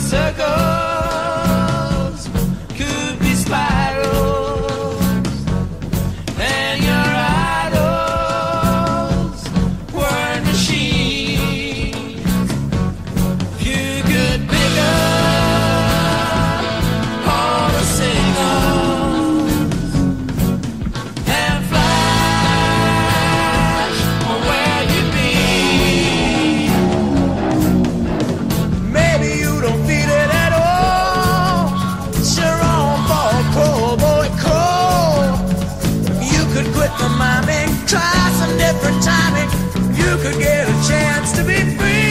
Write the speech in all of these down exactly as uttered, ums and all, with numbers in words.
in circles, could be spirals, and your idols were machines. You could pick up all the signals and flash on where you'd be. Maybe you don't feel it at all. It's your own fault, cold boy, cold. You could quit the miming, try some different timing. You could get a chance to be free.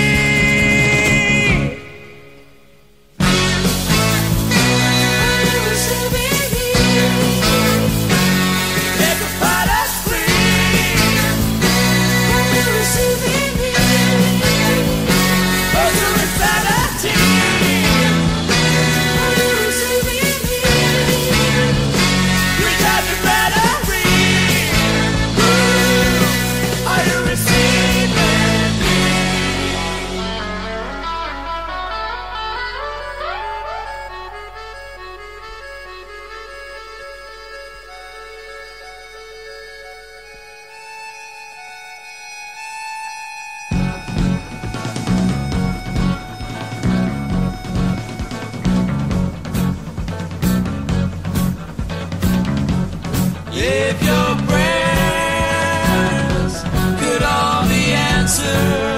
If your prayers could all be answered.